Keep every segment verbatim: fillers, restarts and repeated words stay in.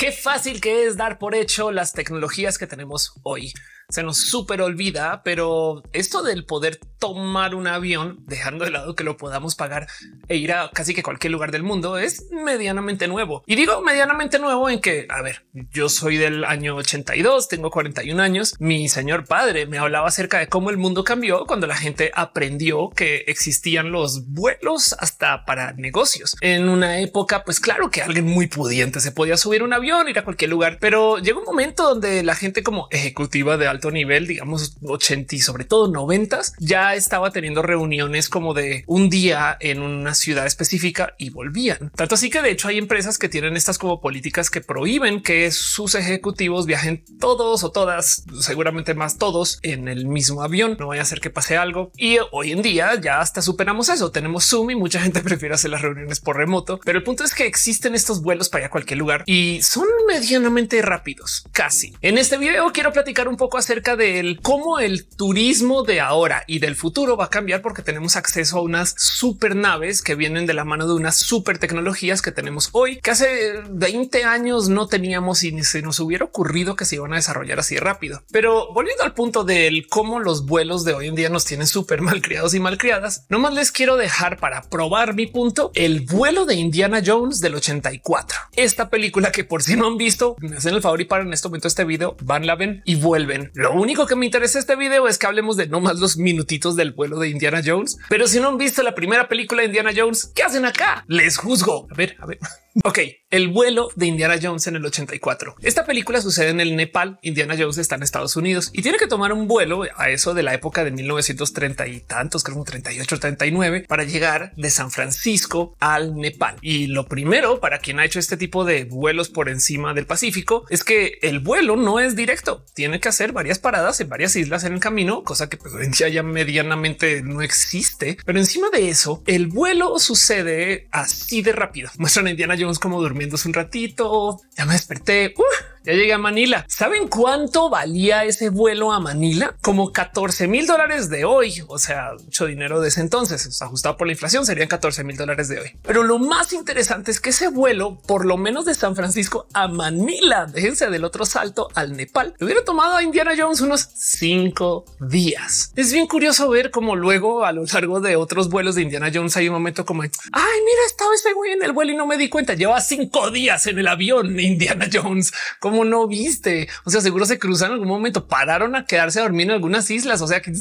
Qué fácil que es dar por hecho las tecnologías que tenemos hoy. Se nos súper olvida, pero esto del poder tomar un avión, dejando de lado que lo podamos pagar e ir a casi que cualquier lugar del mundo, es medianamente nuevo. Y digo medianamente nuevo en que, a ver, yo soy del año ochenta y dos, tengo cuarenta y un años. Mi señor padre me hablaba acerca de cómo el mundo cambió cuando la gente aprendió que existían los vuelos hasta para negocios. En una época, pues claro que alguien muy pudiente se podía subir a un avión, ir a cualquier lugar, pero llega un momento donde la gente como ejecutiva de alto nivel, digamos ochenta y sobre todo noventas, ya estaba teniendo reuniones como de un día en una ciudad específica y volvían. Tanto así que de hecho hay empresas que tienen estas como políticas que prohíben que sus ejecutivos viajen todos o todas, seguramente más todos, en el mismo avión. No vaya a ser que pase algo. Y hoy en día ya hasta superamos eso. Tenemos Zoom y mucha gente prefiere hacer las reuniones por remoto, pero el punto es que existen estos vuelos para ir a cualquier lugar y son medianamente rápidos, casi. En este video quiero platicar un poco acerca de cómo el turismo de ahora y del futuro va a cambiar porque tenemos acceso a unas super naves que vienen de la mano de unas super tecnologías que tenemos hoy, que hace veinte años no teníamos y ni se nos hubiera ocurrido que se iban a desarrollar así rápido. Pero volviendo al punto de cómo los vuelos de hoy en día nos tienen súper malcriados y malcriadas, nomás les quiero dejar para probar mi punto el vuelo de Indiana Jones del ochenta y cuatro. Esta película que por Por si no han visto, me hacen el favor y paran en este momento este video, van, la ven y vuelven. Lo único que me interesa este video es que hablemos de no más los minutitos del vuelo de Indiana Jones. Pero si no han visto la primera película de Indiana Jones, ¿qué hacen acá? Les juzgo. A ver, a ver. Ok, el vuelo de Indiana Jones en el ochenta y cuatro. Esta película sucede en el Nepal. Indiana Jones está en Estados Unidos y tiene que tomar un vuelo a eso de la época de mil novecientos treinta y tantos, creo treinta y ocho, treinta y nueve, para llegar de San Francisco al Nepal. Y lo primero para quien ha hecho este tipo de vuelos por encima del Pacífico es que el vuelo no es directo. Tiene que hacer varias paradas en varias islas en el camino, cosa que pues hoy en día ya medianamente no existe. Pero encima de eso, el vuelo sucede así de rápido. Muestran a Indiana Jones como durmiéndose un ratito. Ya me desperté. Uh, ya llegué a Manila. ¿Saben cuánto valía ese vuelo a Manila? Como catorce mil dólares de hoy. O sea, mucho dinero de ese entonces. O sea, ajustado por la inflación serían catorce mil dólares de hoy. Pero lo más interesante es que ese vuelo, por lo menos de San Francisco a Manila, déjense del otro salto al Nepal, le hubiera tomado a Indiana Jones unos cinco días. Es bien curioso ver cómo luego a lo largo de otros vuelos de Indiana Jones hay un momento como ay, mira, estaba este güey en el vuelo y no me di cuenta. Lleva cinco días en el avión, Indiana Jones. ¿Cómo no viste? O sea, seguro se cruzan en algún momento, pararon a quedarse a dormir en algunas islas. O sea, que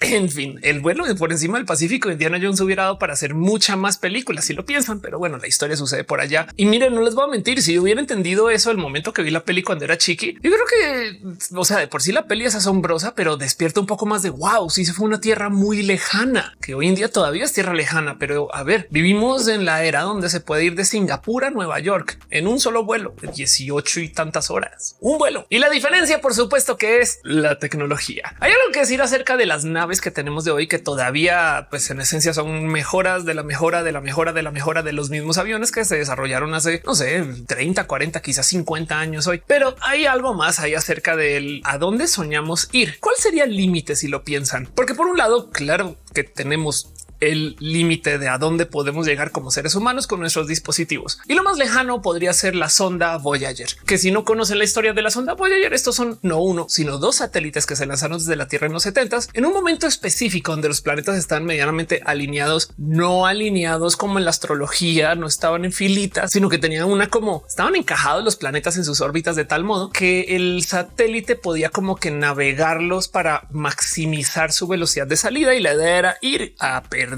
en fin, el vuelo por encima del Pacífico de Indiana Jones hubiera dado para hacer mucha más películas si lo piensan, pero bueno, la historia sucede por allá. Y miren, no les voy a mentir, si yo hubiera entendido eso el momento que vi la peli cuando era chiqui, yo creo que, o sea, de por sí la peli es asombrosa, pero despierta un poco más de wow. Si sí, se fue una tierra muy lejana, que hoy en día todavía es tierra lejana, pero a ver, vivimos en la era donde se puede ir de Singapur a Nueva York en un solo vuelo de dieciocho y tantas horas. Un vuelo. Y la diferencia, por supuesto, que es la tecnología. Hay algo que decir acerca de las naves que tenemos de hoy que todavía, pues en esencia, son mejoras de la mejora de la mejora de la mejora de los mismos aviones que se desarrollaron hace, no sé, treinta, cuarenta, quizás cincuenta años hoy. Pero hay algo más ahí acerca del a dónde soñamos ir. ¿Cuál sería el límite si lo piensan? Porque por un lado, claro que tenemos el límite de a dónde podemos llegar como seres humanos con nuestros dispositivos. Y lo más lejano podría ser la sonda Voyager, que si no conocen la historia de la sonda Voyager, estos son no uno, sino dos satélites que se lanzaron desde la Tierra en los setentas, en un momento específico donde los planetas están medianamente alineados, no alineados como en la astrología, no estaban en filitas, sino que tenían una como estaban encajados los planetas en sus órbitas de tal modo que el satélite podía como que navegarlos para maximizar su velocidad de salida y la idea era ir a perder.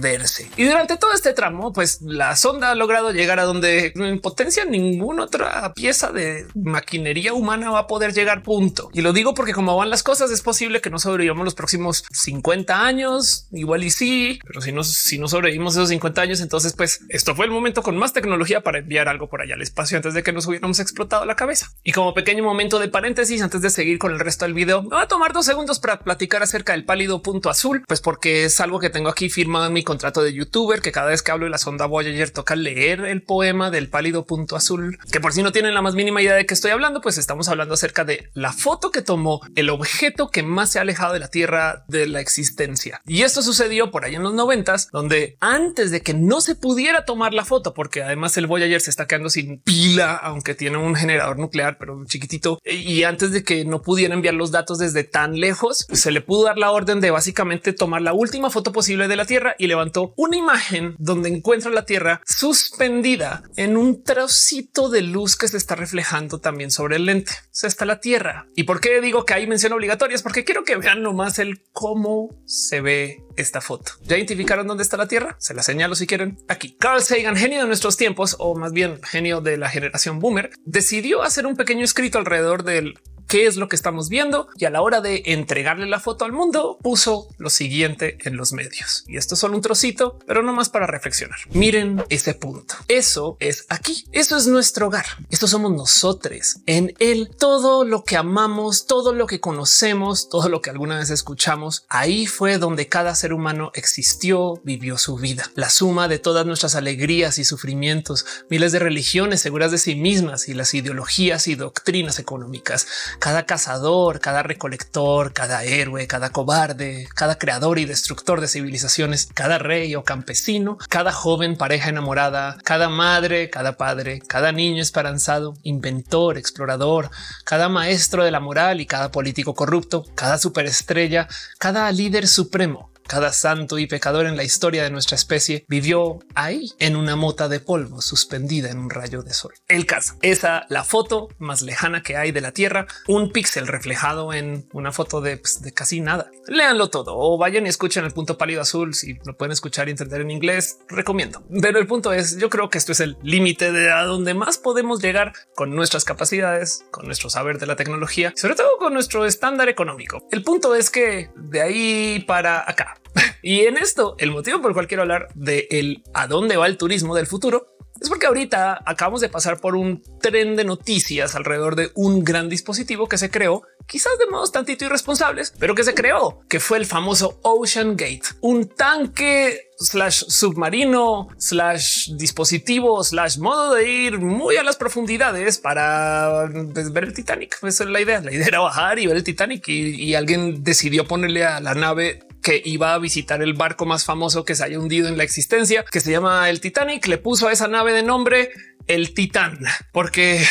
Y durante todo este tramo, pues la sonda ha logrado llegar a donde en potencia ninguna otra pieza de maquinería humana va a poder llegar, punto. Y lo digo porque como van las cosas, es posible que no sobrevivamos los próximos cincuenta años, igual y sí, pero si no, si no sobrevivimos esos cincuenta años, entonces pues esto fue el momento con más tecnología para enviar algo por allá al espacio antes de que nos hubiéramos explotado la cabeza. Y como pequeño momento de paréntesis, antes de seguir con el resto del video, me va a tomar dos segundos para platicar acerca del pálido punto azul, pues porque es algo que tengo aquí firmado en mi contrato de youtuber, que cada vez que hablo de la sonda Voyager toca leer el poema del pálido punto azul, que por si no tienen la más mínima idea de qué estoy hablando, pues estamos hablando acerca de la foto que tomó el objeto que más se ha alejado de la Tierra de la existencia. Y esto sucedió por ahí en los noventas, donde antes de que no se pudiera tomar la foto, porque además el Voyager se está quedando sin pila, aunque tiene un generador nuclear, pero chiquitito, y antes de que no pudiera enviar los datos desde tan lejos, se le pudo dar la orden de básicamente tomar la última foto posible de la Tierra, y levantó una imagen donde encuentra la Tierra suspendida en un trocito de luz que se está reflejando también sobre el lente. O sea, está la Tierra. ¿Y por qué digo que hay mención obligatoria? Es porque quiero que vean nomás el cómo se ve esta foto. ¿Ya identificaron dónde está la Tierra? Se la señalo si quieren. Aquí Carl Sagan, genio de nuestros tiempos, o más bien genio de la generación boomer, decidió hacer un pequeño escrito alrededor del qué es lo que estamos viendo, y a la hora de entregarle la foto al mundo puso lo siguiente en los medios. Y esto es solo un trocito, pero no más para reflexionar. Miren este punto. Eso es aquí. Eso es nuestro hogar. Esto somos nosotros. En él todo lo que amamos, todo lo que conocemos, todo lo que alguna vez escuchamos. Ahí fue donde cada ser humano existió, vivió su vida. La suma de todas nuestras alegrías y sufrimientos, miles de religiones seguras de sí mismas y las ideologías y doctrinas económicas. Cada cazador, cada recolector, cada héroe, cada cobarde, cada creador y destructor de civilizaciones, cada rey o campesino, cada joven pareja enamorada, cada madre, cada padre, cada niño esperanzado, inventor, explorador, cada maestro de la moral y cada político corrupto, cada superestrella, cada líder supremo. Cada santo y pecador en la historia de nuestra especie vivió ahí, en una mota de polvo suspendida en un rayo de sol. El caso, esa la foto más lejana que hay de la Tierra, un píxel reflejado en una foto de, pues, de casi nada. Léanlo todo o vayan y escuchen el punto pálido azul. Si lo pueden escuchar y entender en inglés, recomiendo. Pero el punto es, yo creo que esto es el límite de a donde más podemos llegar con nuestras capacidades, con nuestro saber de la tecnología, sobre todo con nuestro estándar económico. El punto es que de ahí para acá. Y en esto, el motivo por el cual quiero hablar de el a dónde va el turismo del futuro es porque ahorita acabamos de pasar por un tren de noticias alrededor de un gran dispositivo que se creó, quizás de modos tantito irresponsables, pero que se creó, que fue el famoso OceanGate, un tanque slash submarino slash dispositivo slash modo de ir muy a las profundidades para ver el Titanic. Esa es la idea. La idea era bajar y ver el Titanic, y, y alguien decidió ponerle a la nave que iba a visitar el barco más famoso que se haya hundido en la existencia, que se llama el Titanic. Le puso a esa nave de nombre el Titán, porque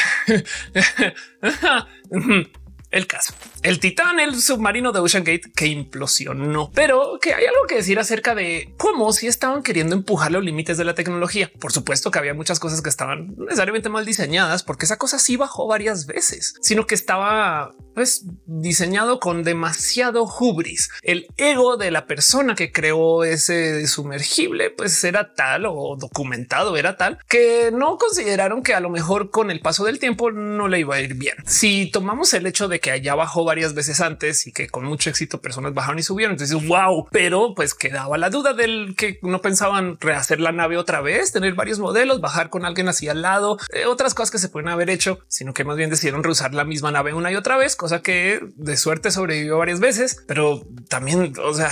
el caso, el Titán, el submarino de OceanGate que implosionó. Pero que hay algo que decir acerca de cómo si estaban queriendo empujar los límites de la tecnología. Por supuesto que había muchas cosas que estaban necesariamente mal diseñadas, porque esa cosa sí bajó varias veces, sino que estaba pues diseñado con demasiado hubris. El ego de la persona que creó ese sumergible pues era tal, o documentado era tal, que no consideraron que a lo mejor con el paso del tiempo no le iba a ir bien. Si tomamos el hecho de que allá bajó varias veces antes y que con mucho éxito personas bajaron y subieron, entonces wow, pero pues quedaba la duda del que no pensaban rehacer la nave otra vez, tener varios modelos, bajar con alguien así al lado, eh, otras cosas que se pueden haber hecho, sino que más bien decidieron reusar la misma nave una y otra vez, cosa que de suerte sobrevivió varias veces. Pero también, o sea,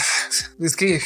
es que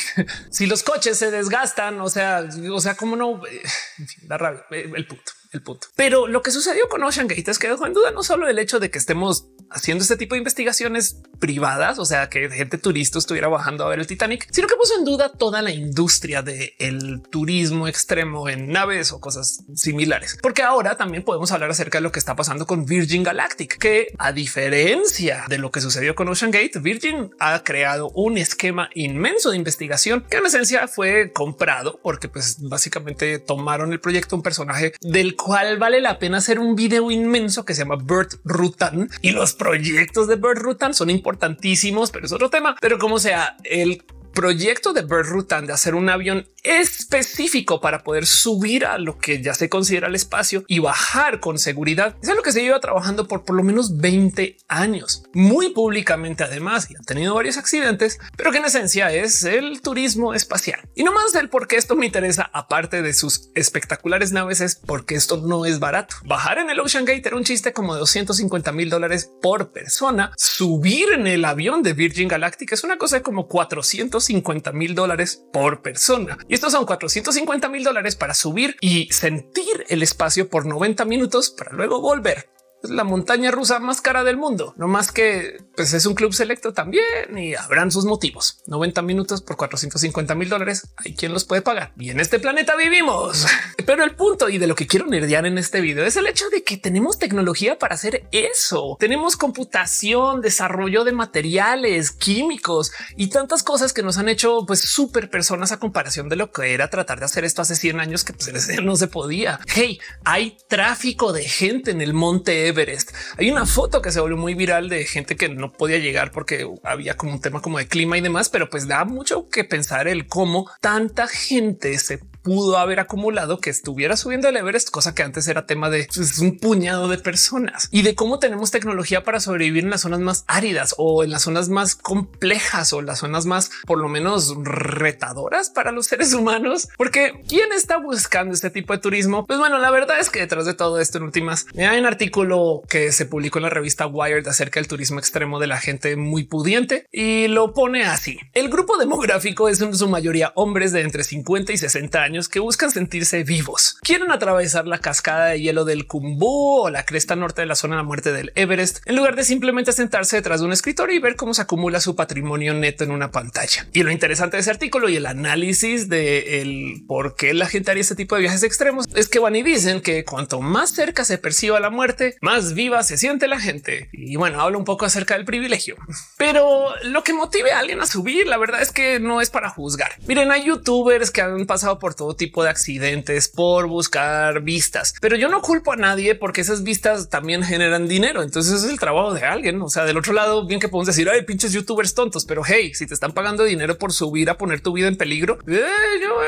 si los coches se desgastan, o sea, o sea, cómo no, en fin, da rabia el punto, el punto. Pero lo que sucedió con OceanGate es que dejó en duda no solo el hecho de que estemos haciendo este tipo de investigaciones privadas, o sea, que gente turista estuviera bajando a ver el Titanic, sino que puso en duda toda la industria del turismo extremo en naves o cosas similares. Porque ahora también podemos hablar acerca de lo que está pasando con Virgin Galactic, que a diferencia de lo que sucedió con OceanGate, Virgin ha creado un esquema inmenso de investigación que en esencia fue comprado, porque pues básicamente tomaron el proyecto, un personaje del cual vale la pena hacer un video inmenso que se llama Bert Rutan, y los proyectos de Bert Rutan son importantísimos, pero es otro tema. Pero como sea, el proyecto de Bert Rutan de hacer un avión específico para poder subir a lo que ya se considera el espacio y bajar con seguridad, es lo que se lleva trabajando por por lo menos veinte años, muy públicamente además, y han tenido varios accidentes, pero que en esencia es el turismo espacial. Y no más del por qué esto me interesa, aparte de sus espectaculares naves, es porque esto no es barato. Bajar en el OceanGate era un chiste como de doscientos cincuenta mil dólares por persona. Subir en el avión de Virgin Galactic es una cosa de como cuatrocientos cuatrocientos cincuenta mil dólares por persona. Y estos son cuatrocientos cincuenta mil dólares para subir y sentir el espacio por noventa minutos para luego volver. Es la montaña rusa más cara del mundo, no más que pues es un club selecto también y habrán sus motivos. noventa minutos por cuatrocientos cincuenta mil dólares. Hay quien los puede pagar y en este planeta vivimos. Pero el punto y de lo que quiero nerdear en este video es el hecho de que tenemos tecnología para hacer eso. Tenemos computación, desarrollo de materiales químicos y tantas cosas que nos han hecho pues súper personas a comparación de lo que era tratar de hacer esto hace cien años, que pues, no se podía. Hey, hay tráfico de gente en el monte Everest. Hay una foto que se volvió muy viral de gente que no podía llegar porque había como un tema como de clima y demás, pero pues da mucho que pensar el cómo tanta gente se pudo haber acumulado que estuviera subiendo el Everest, cosa que antes era tema de pues, un puñado de personas, y de cómo tenemos tecnología para sobrevivir en las zonas más áridas o en las zonas más complejas o las zonas más por lo menos retadoras para los seres humanos. Porque ¿quién está buscando este tipo de turismo? Pues bueno, la verdad es que detrás de todo esto en últimas hay un artículo que se publicó en la revista Wired acerca del turismo extremo de la gente muy pudiente y lo pone así. El grupo demográfico es en su mayoría hombres de entre cincuenta y sesenta años que buscan sentirse vivos. Quieren atravesar la cascada de hielo del Kumbú o la cresta norte de la zona de la muerte del Everest, en lugar de simplemente sentarse detrás de un escritorio y ver cómo se acumula su patrimonio neto en una pantalla. Y lo interesante de ese artículo y el análisis de el por qué la gente haría este tipo de viajes extremos es que van y dicen que cuanto más cerca se perciba la muerte, más viva se siente la gente. Y bueno, habla un poco acerca del privilegio, pero lo que motive a alguien a subir, la verdad es que no es para juzgar. Miren, hay youtubers que han pasado por todo tipo de accidentes por buscar vistas, pero yo no culpo a nadie porque esas vistas también generan dinero. Entonces es el trabajo de alguien. O sea, del otro lado, bien que podemos decir, ay, pinches youtubers tontos, pero hey, si te están pagando dinero por subir a poner tu vida en peligro, eh, yo,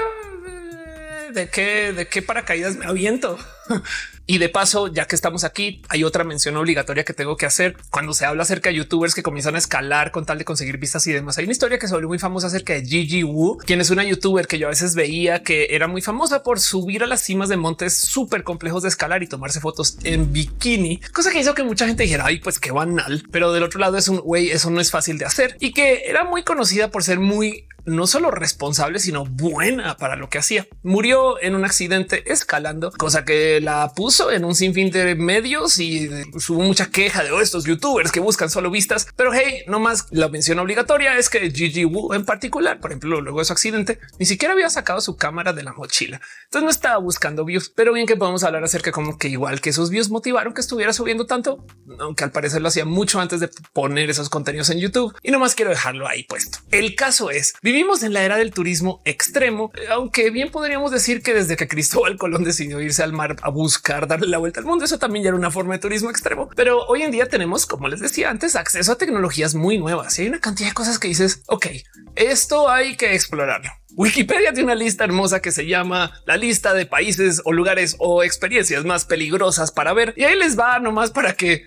eh, de qué, de qué paracaídas me aviento. Y de paso, ya que estamos aquí, hay otra mención obligatoria que tengo que hacer. Cuando se habla acerca de youtubers que comienzan a escalar con tal de conseguir vistas y demás, hay una historia que se volvió muy famosa acerca de Gigi Wu, quien es una youtuber que yo a veces veía que era muy famosa por subir a las cimas de montes súper complejos de escalar y tomarse fotos en bikini, cosa que hizo que mucha gente dijera, ay, pues qué banal. Pero del otro lado es un güey, eso no es fácil de hacer, y que era muy conocida por ser muy no solo responsable, sino buena para lo que hacía. Murió en un accidente escalando, cosa que la puso en un sinfín de medios y hubo mucha queja de oh, estos youtubers que buscan solo vistas. Pero hey, no más la mención obligatoria es que Gigi Wu en particular, por ejemplo, luego de su accidente, ni siquiera había sacado su cámara de la mochila. Entonces no estaba buscando views, pero bien que podemos hablar acerca como que igual que esos views motivaron que estuviera subiendo tanto, aunque al parecer lo hacía mucho antes de poner esos contenidos en YouTube. Y no más quiero dejarlo ahí puesto. El caso es, vivimos en la era del turismo extremo, aunque bien podríamos decir que desde que Cristóbal Colón decidió irse al mar a buscar darle la vuelta al mundo, eso también ya era una forma de turismo extremo. Pero hoy en día tenemos, como les decía antes, acceso a tecnologías muy nuevas y hay una cantidad de cosas que dices, ok, esto hay que explorarlo. Wikipedia tiene una lista hermosa que se llama la lista de países o lugares o experiencias más peligrosas para ver, y ahí les va nomás para que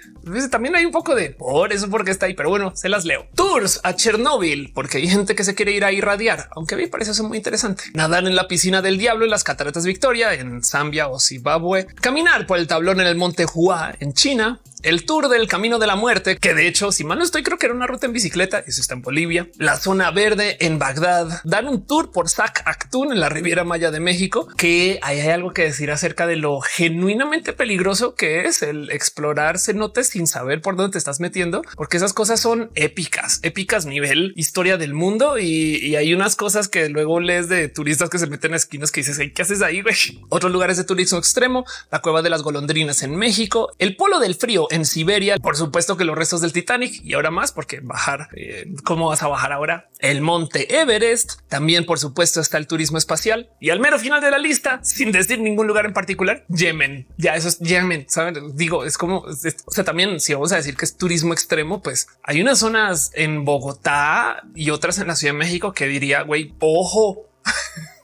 también hay un poco de por eso porque está ahí, pero bueno, se las leo. Tours a Chernóbil, porque hay gente que se quiere ir a irradiar, aunque a mí me parece eso muy interesante. Nadar en la piscina del diablo en las Cataratas Victoria en Zambia o Zimbabue, caminar por el tablón en el Monte Hua en China, el tour del Camino de la Muerte, que de hecho, si mal no estoy, creo que era una ruta en bicicleta. Eso está en Bolivia. La zona verde en Bagdad, dar un tour por S A C Actún en la Riviera Maya de México, que ahí hay algo que decir acerca de lo genuinamente peligroso que es el explorar cenotes sin saber por dónde te estás metiendo, porque esas cosas son épicas, épicas nivel historia del mundo. Y, y hay unas cosas que luego lees de turistas que se meten a esquinas que dices, hey, ¿qué haces ahí, güey? Otros lugares de turismo extremo, la Cueva de las Golondrinas en México, el Polo del Frío en Siberia, por supuesto que los restos del Titanic y ahora más, porque bajar, eh, ¿cómo vas a bajar ahora? El Monte Everest, también por supuesto está el turismo espacial, y al mero final de la lista, sin decir ningún lugar en particular, Yemen. Ya eso es Yemen, saben, digo, es como, es, o sea, también si vamos a decir que es turismo extremo, pues hay unas zonas en Bogotá y otras en la Ciudad de México que diría, güey, ojo,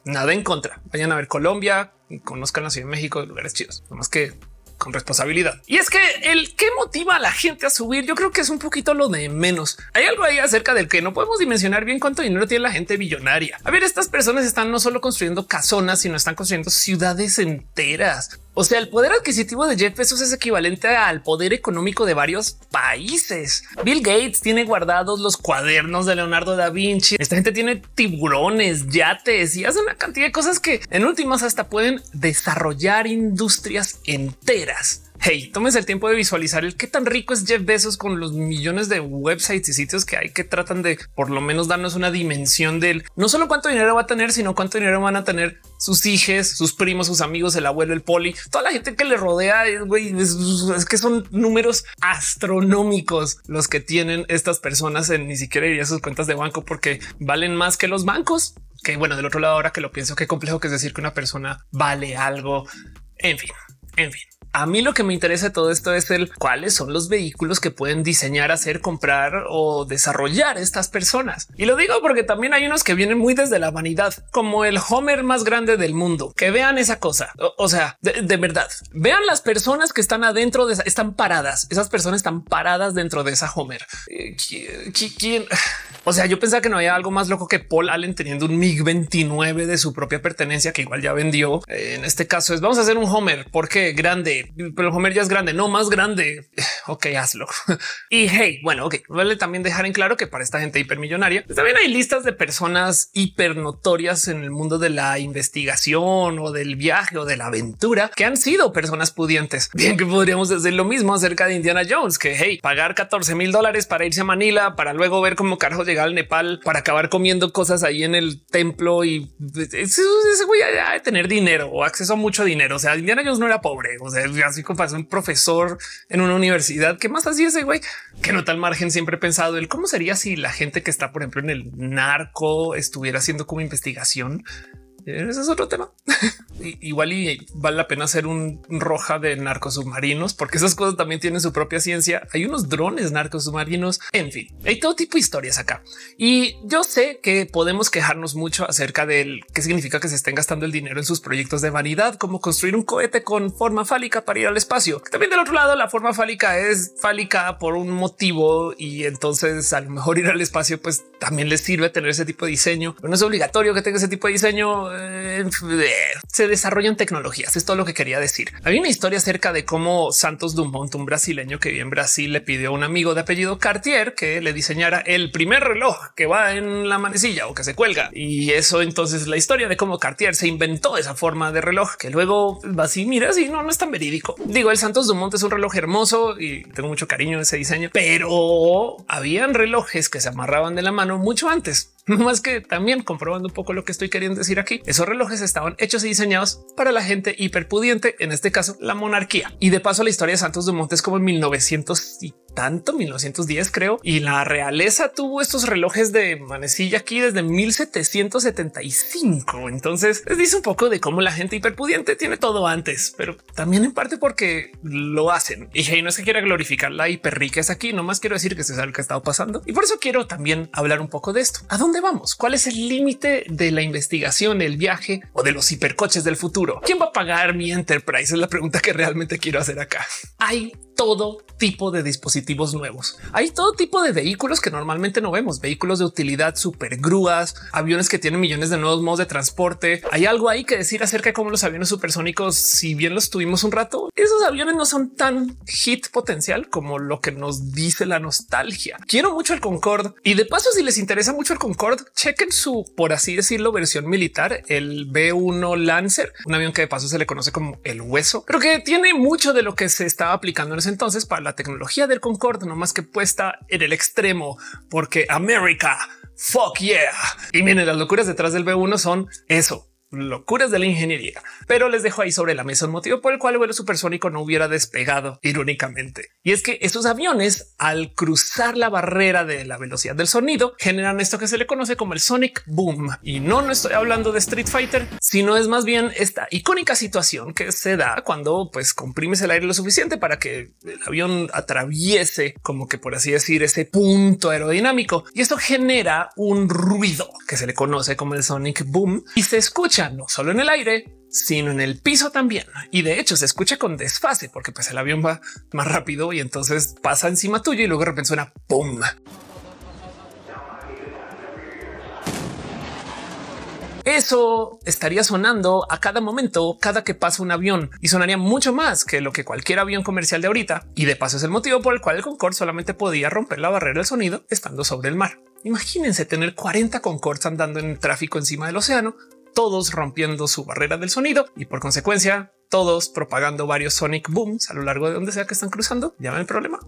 nada en contra, vayan a ver Colombia, conozcan la Ciudad de México, lugares chidos, nomás que con responsabilidad. Y es que el que motiva a la gente a subir, yo creo que es un poquito lo de menos. Hay algo ahí acerca del que no podemos dimensionar bien cuánto dinero tiene la gente billonaria. A ver, estas personas están no solo construyendo casonas, sino están construyendo ciudades enteras. O sea, el poder adquisitivo de Jeff Bezos es equivalente al poder económico de varios países. Bill Gates tiene guardados los cuadernos de Leonardo da Vinci. Esta gente tiene tiburones, yates y hace una cantidad de cosas que en últimas hasta pueden desarrollar industrias enteras. Hey, tómense el tiempo de visualizar el qué tan rico es Jeff Bezos con los millones de websites y sitios que hay que tratan de por lo menos darnos una dimensión del no solo cuánto dinero va a tener, sino cuánto dinero van a tener sus hijos, sus primos, sus amigos, el abuelo, el poli, toda la gente que le rodea. Wey, es, es que son números astronómicos los que tienen estas personas en ni siquiera iría a sus cuentas de banco porque valen más que los bancos. Que bueno, del otro lado, ahora que lo pienso, qué complejo que es decir que una persona vale algo. En fin, en fin. A mí lo que me interesa de todo esto es el cuáles son los vehículos que pueden diseñar, hacer, comprar o desarrollar estas personas. Y lo digo porque también hay unos que vienen muy desde la vanidad, como el Homer más grande del mundo. Que vean esa cosa. O, o sea, de, de verdad, vean las personas que están adentro de esa, están paradas. Esas personas están paradas dentro de esa Homer. ¿Quién? O sea, yo pensaba que no había algo más loco que Paul Allen teniendo un MIG veintinueve de su propia pertenencia, que igual ya vendió. En este caso es vamos a hacer un Homer porque grande. Pero Homer ya es grande, no más grande. Ok, hazlo. Y hey, bueno, ok, vale también dejar en claro que para esta gente hipermillonaria pues también hay listas de personas hiper notorias en el mundo de la investigación o del viaje o de la aventura que han sido personas pudientes. Bien que podríamos decir lo mismo acerca de Indiana Jones, que hey, pagar catorce mil dólares para irse a Manila, para luego ver cómo carajo llegar al Nepal, para acabar comiendo cosas ahí en el templo y ese güey ya de tener dinero o acceso a mucho dinero. O sea, Indiana Jones no era pobre, o sea, así como pasó un profesor en una universidad. ¿Qué más hacía ese güey? Que no tal margen siempre he pensado el cómo sería si la gente que está, por ejemplo, en el narco estuviera haciendo como investigación. Ese es otro tema. Igual y vale la pena hacer un roja de narcosubmarinos, porque esas cosas también tienen su propia ciencia. Hay unos drones narcosubmarinos. En fin, hay todo tipo de historias acá. Y yo sé que podemos quejarnos mucho acerca del qué significa que se estén gastando el dinero en sus proyectos de vanidad, como construir un cohete con forma fálica para ir al espacio. También del otro lado, la forma fálica es fálica por un motivo y entonces a lo mejor ir al espacio pues también les sirve tener ese tipo de diseño. Pero no es obligatorio que tenga ese tipo de diseño. Se desarrollan tecnologías. Es todo lo que quería decir. Había una historia acerca de cómo Santos Dumont, un brasileño que vive en Brasil, le pidió a un amigo de apellido Cartier que le diseñara el primer reloj que va en la manecilla o que se cuelga. Y eso entonces es la historia de cómo Cartier se inventó esa forma de reloj que luego va así. Mira, si no, no es tan verídico. Digo, el Santos Dumont es un reloj hermoso y tengo mucho cariño a ese diseño, pero habían relojes que se amarraban de la mano mucho antes. Más que también comprobando un poco lo que estoy queriendo decir aquí. Esos relojes estaban hechos y diseñados para la gente hiperpudiente, en este caso la monarquía. Y de paso la historia de Santos Dumont es como en mil novecientos y tanto, mil novecientos diez creo. Y la realeza tuvo estos relojes de manecilla aquí desde mil setecientos setenta y cinco. Entonces les dice un poco de cómo la gente hiperpudiente tiene todo antes, pero también en parte porque lo hacen. Y hey, no es que quiera glorificar la hiperriqueza aquí, nomás quiero decir que se sabe lo que ha estado pasando. Y por eso quiero también hablar un poco de esto. ¿A dónde vamos? ¿Cuál es el límite de la investigación, el viaje o de los hipercoches del futuro? ¿Quién va a pagar mi Enterprise? Es la pregunta que realmente quiero hacer acá. Hay todo tipo de dispositivos nuevos. Hay todo tipo de vehículos que normalmente no vemos. Vehículos de utilidad, supergrúas, aviones que tienen millones de nuevos modos de transporte. Hay algo ahí que decir acerca de cómo los aviones supersónicos, si bien los tuvimos un rato, esos aviones no son tan hit potencial como lo que nos dice la nostalgia. Quiero mucho el Concorde y de paso, si les interesa mucho el Concorde, chequen su, por así decirlo, versión militar, el B uno Lancer, un avión que de paso se le conoce como el hueso, pero que tiene mucho de lo que se estaba aplicando en ese entonces para la tecnología del Concorde, no más que puesta en el extremo, porque América, fuck yeah. Y miren, las locuras detrás del B uno son eso. Locuras de la ingeniería, pero les dejo ahí sobre la mesa un motivo por el cual el vuelo supersónico no hubiera despegado, irónicamente. Y es que estos aviones, al cruzar la barrera de la velocidad del sonido, generan esto que se le conoce como el Sonic Boom. Y no, no estoy hablando de Street Fighter, sino es más bien esta icónica situación que se da cuando pues comprimes el aire lo suficiente para que el avión atraviese, como que por así decir, ese punto aerodinámico. Y esto genera un ruido que se le conoce como el Sonic Boom y se escucha no solo en el aire, sino en el piso también. Y de hecho se escucha con desfase porque pues el avión va más rápido y entonces pasa encima tuyo y luego de repente suena pum. Eso estaría sonando a cada momento, cada que pasa un avión, y sonaría mucho más que lo que cualquier avión comercial de ahorita. Y de paso es el motivo por el cual el Concorde solamente podía romper la barrera del sonido estando sobre el mar. Imagínense tener cuarenta Concordes andando en tráfico encima del océano, todos rompiendo su barrera del sonido y por consecuencia todos propagando varios Sonic Booms a lo largo de donde sea que están cruzando. Ya ven el problema.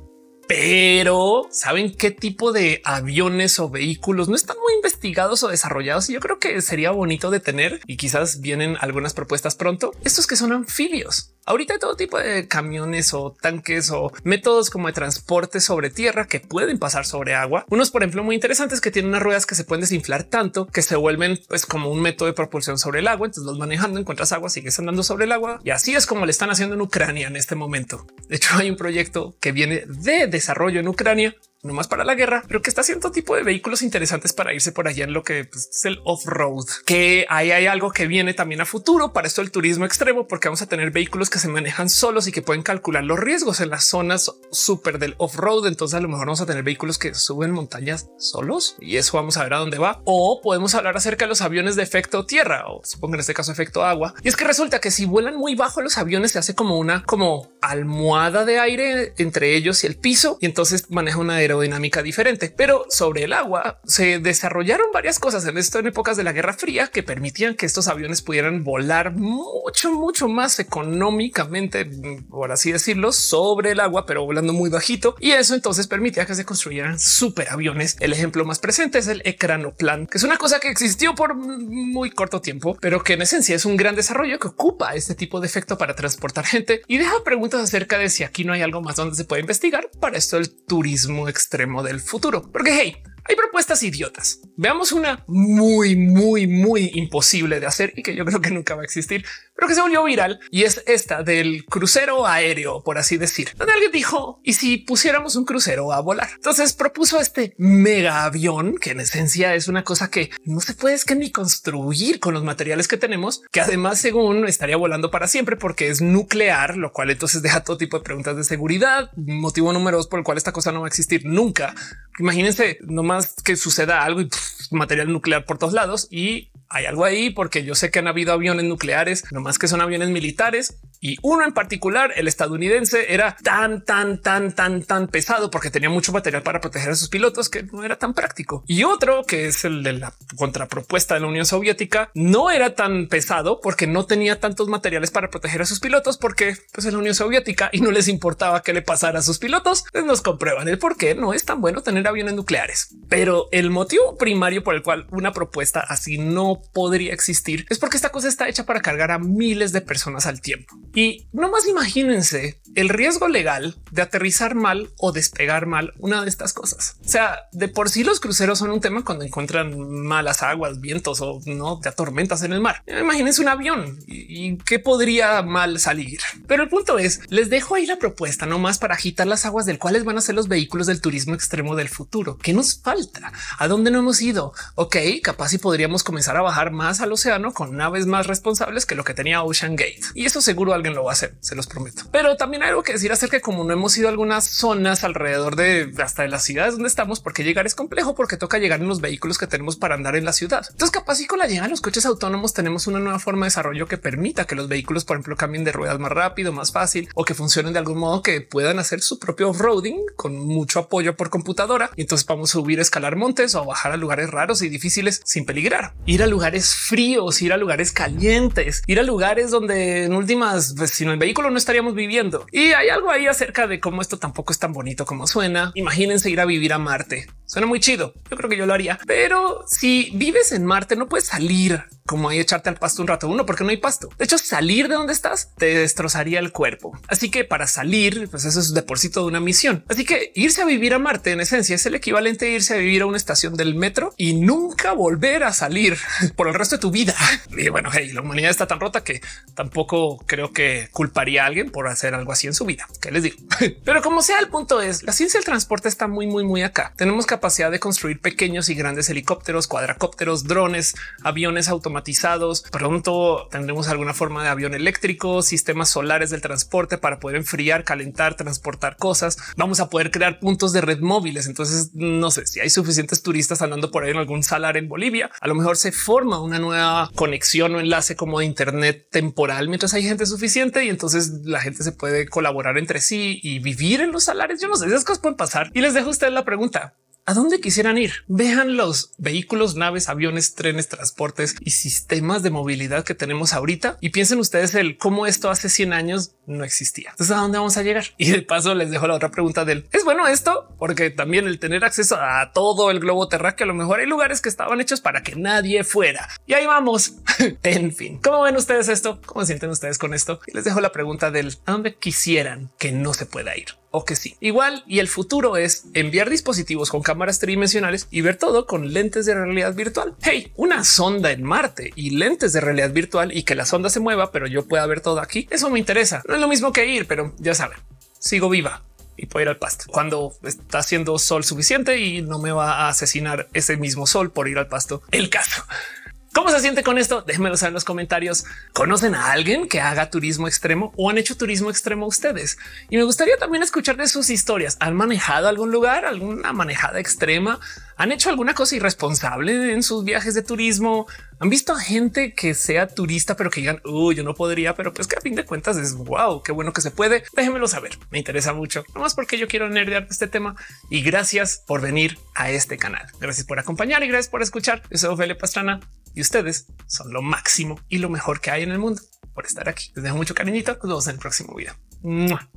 Pero ¿saben qué tipo de aviones o vehículos no están muy investigados o desarrollados? Y yo creo que sería bonito de tener, y quizás vienen algunas propuestas pronto, estos que son anfibios. Ahorita hay todo tipo de camiones o tanques o métodos como de transporte sobre tierra que pueden pasar sobre agua. Unos, por ejemplo, muy interesantes que tienen unas ruedas que se pueden desinflar tanto que se vuelven pues como un método de propulsión sobre el agua. Entonces los manejando, encuentras agua, sigues andando sobre el agua, y así es como le están haciendo en Ucrania en este momento. De hecho, hay un proyecto que viene de desarrollo en Ucrania, no más para la guerra, pero que está haciendo tipo de vehículos interesantes para irse por allá en lo que pues, es el off-road, que ahí hay algo que viene también a futuro para esto, el turismo extremo, porque vamos a tener vehículos que se manejan solos y que pueden calcular los riesgos en las zonas súper del off-road. Entonces a lo mejor vamos a tener vehículos que suben montañas solos y eso vamos a ver a dónde va. O podemos hablar acerca de los aviones de efecto tierra, o supongo en este caso efecto agua. Y es que resulta que si vuelan muy bajo los aviones, se hace como una como almohada de aire entre ellos y el piso, y entonces maneja una aerodinamica dinámica diferente. Pero sobre el agua se desarrollaron varias cosas en esto en épocas de la Guerra Fría que permitían que estos aviones pudieran volar mucho, mucho más económicamente, por así decirlo, sobre el agua, pero volando muy bajito. Y eso entonces permitía que se construyeran superaviones. El ejemplo más presente es el ecranoplan, que es una cosa que existió por muy corto tiempo, pero que en esencia es un gran desarrollo que ocupa este tipo de efecto para transportar gente y deja preguntas acerca de si aquí no hay algo más donde se puede investigar para esto el turismo exterior extremo del futuro. Porque hey, hay propuestas idiotas. Veamos una muy, muy, muy imposible de hacer y que yo creo que nunca va a existir, pero que se volvió viral, y es esta del crucero aéreo, por así decir, donde alguien dijo, ¿y si pusiéramos un crucero a volar? Entonces propuso este mega avión, que en esencia es una cosa que no se puede es que ni construir con los materiales que tenemos, que además según estaría volando para siempre porque es nuclear, lo cual entonces deja todo tipo de preguntas de seguridad. Motivo número dos por el cual esta cosa no va a existir nunca. Imagínense nomás que suceda algo y pff, material nuclear por todos lados. Y hay algo ahí, porque yo sé que han habido aviones nucleares, nomás que son aviones militares, y uno en particular, el estadounidense, era tan, tan, tan, tan, tan pesado porque tenía mucho material para proteger a sus pilotos que no era tan práctico. Y otro, que es el de la contrapropuesta de la Unión Soviética, no era tan pesado porque no tenía tantos materiales para proteger a sus pilotos, porque pues es la Unión Soviética y no les importaba qué le pasara a sus pilotos. Pues nos comprueban el por qué no es tan bueno tener aviones nucleares. Pero el motivo primario por el cual una propuesta así no podría existir es porque esta cosa está hecha para cargar a miles de personas al tiempo. Y nomás imagínense el riesgo legal de aterrizar mal o despegar mal una de estas cosas. O sea, de por sí los cruceros son un tema cuando encuentran malas aguas, vientos o no te atormentas en el mar. Imagínense un avión y, y qué podría mal salir. Pero el punto es, les dejo ahí la propuesta nomás para agitar las aguas del cuales van a ser los vehículos del turismo extremo del futuro. ¿Qué nos falta? ¿A dónde no hemos ido? Ok, capaz si podríamos comenzar a bajar más al océano con naves más responsables que lo que tenía OceanGate. Y eso seguro alguien lo va a hacer, se los prometo. Pero también hay algo que decir acerca de como no hemos ido a algunas zonas alrededor de hasta de las ciudades donde estamos, porque llegar es complejo, porque toca llegar en los vehículos que tenemos para andar en la ciudad. Entonces capaz y con la llegada de los coches autónomos tenemos una nueva forma de desarrollo que permita que los vehículos, por ejemplo, cambien de ruedas más rápido, más fácil, o que funcionen de algún modo que puedan hacer su propio off-roading con mucho apoyo por computadora. Y entonces vamos a subir, a escalar montes o a bajar a lugares raros y difíciles sin peligrar, ir a lugares fríos, ir a lugares calientes, ir a lugares donde en últimas, pues, sin el vehículo no estaríamos viviendo. Y hay algo ahí acerca de cómo esto tampoco es tan bonito como suena. Imagínense ir a vivir a Marte. Suena muy chido. Yo creo que yo lo haría, pero si vives en Marte no puedes salir como ahí echarte al pasto un rato, uno, porque no hay pasto. De hecho, salir de donde estás te destrozaría el cuerpo. Así que para salir, pues eso es de por sí toda una misión. Así que irse a vivir a Marte en esencia es el equivalente a irse a vivir a una estación del metro y nunca volver a salir. por el resto de tu vida. Y bueno, hey, la humanidad está tan rota que tampoco creo que culparía a alguien por hacer algo así en su vida. ¿Qué les digo? Pero como sea, el punto es la ciencia del transporte está muy, muy, muy acá. Tenemos capacidad de construir pequeños y grandes helicópteros, cuadracópteros, drones, aviones automatizados. Pronto tendremos alguna forma de avión eléctrico, sistemas solares del transporte para poder enfriar, calentar, transportar cosas. Vamos a poder crear puntos de red móviles. Entonces, no sé si hay suficientes turistas andando por ahí en algún salar en Bolivia. A lo mejor se forma una nueva conexión o enlace como de internet temporal mientras hay gente suficiente y entonces la gente se puede colaborar entre sí y vivir en los salares. Yo no sé, esas cosas pueden pasar. Y les dejo a ustedes la pregunta. ¿A dónde quisieran ir? Vean los vehículos, naves, aviones, trenes, transportes y sistemas de movilidad que tenemos ahorita y piensen ustedes el cómo esto hace cien años no existía. Entonces, ¿a dónde vamos a llegar? Y de paso les dejo la otra pregunta del ¿es bueno esto? Porque también el tener acceso a todo el globo terráqueo, a lo mejor hay lugares que estaban hechos para que nadie fuera. Y ahí vamos. En fin, ¿cómo ven ustedes esto? ¿Cómo sienten ustedes con esto? Y les dejo la pregunta del ¿a dónde quisieran que no se pueda ir? O que sí. Igual y el futuro es enviar dispositivos con cámaras tridimensionales y ver todo con lentes de realidad virtual. Hey, una sonda en Marte y lentes de realidad virtual y que la sonda se mueva, pero yo pueda ver todo aquí. Eso me interesa. No es lo mismo que ir, pero ya saben, sigo viva y puedo ir al pasto cuando está haciendo sol suficiente y no me va a asesinar ese mismo sol por ir al pasto. El caso. ¿Cómo se siente con esto? Déjenmelo saber en los comentarios. ¿Conocen a alguien que haga turismo extremo o han hecho turismo extremo ustedes? Y me gustaría también escuchar de sus historias. ¿Han manejado algún lugar, alguna manejada extrema? ¿Han hecho alguna cosa irresponsable en sus viajes de turismo? ¿Han visto a gente que sea turista pero que digan, uy, yo no podría, pero pues que a fin de cuentas es wow, qué bueno que se puede? Déjenmelo saber, me interesa mucho, nomás porque yo quiero nerdear este tema. Y gracias por venir a este canal. Gracias por acompañar y gracias por escuchar. Yo soy Ophelia Pastrana y ustedes son lo máximo y lo mejor que hay en el mundo por estar aquí. Les dejo mucho cariñito, nos vemos en el próximo video. ¡Mua!